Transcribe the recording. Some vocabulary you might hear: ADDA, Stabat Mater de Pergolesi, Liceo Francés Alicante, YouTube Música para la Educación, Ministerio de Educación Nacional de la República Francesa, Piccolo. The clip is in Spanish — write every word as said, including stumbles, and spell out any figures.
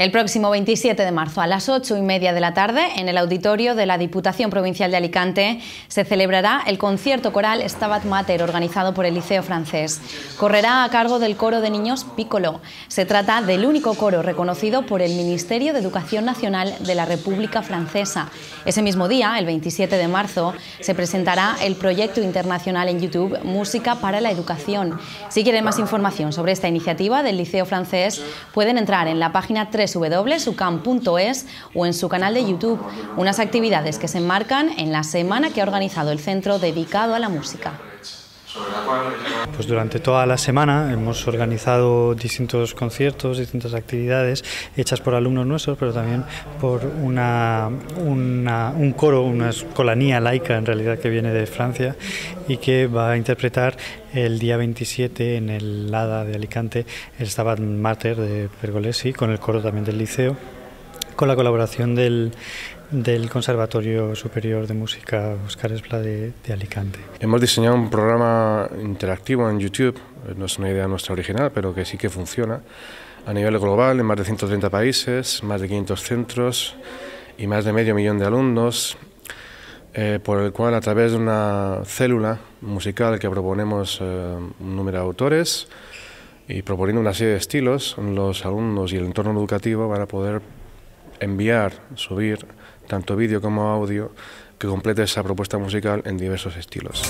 el próximo veintisiete de marzo a las ocho y media de la tarde en el auditorio de la Diputación Provincial de Alicante se celebrará el concierto coral Stabat Mater organizado por el Liceo Francés. Correrá a cargo del coro de niños Piccolo. Se trata del único coro reconocido por el Ministerio de Educación Nacional de la República Francesa. Ese mismo día, el veintisiete de marzo, se presentará el proyecto internacional en YouTube Música para la Educación. Si quieren más información sobre esta iniciativa del Liceo Francés, pueden entrar en la página doble u doble u doble u punto sucam punto es o en su canal de YouTube, unas actividades que se enmarcan en la semana que ha organizado el centro dedicado a la música. Pues durante toda la semana hemos organizado distintos conciertos, distintas actividades hechas por alumnos nuestros, pero también por una, una, un coro, una escolanía laica en realidad que viene de Francia y que va a interpretar el día veintisiete en el A D D A de Alicante el Stabat Mater de Pergolesi con el coro también del liceo, con la colaboración del, del Conservatorio Superior de Música Óscar Esplá de, de Alicante. Hemos diseñado un programa interactivo en YouTube, no es una idea nuestra original, pero que sí que funciona a nivel global en más de ciento treinta países, más de quinientos centros y más de medio millón de alumnos, eh, por el cual a través de una célula musical que proponemos eh, un número de autores y proponiendo una serie de estilos, los alumnos y el entorno educativo van a poder enviar, subir, tanto vídeo como audio, que complete esa propuesta musical en diversos estilos.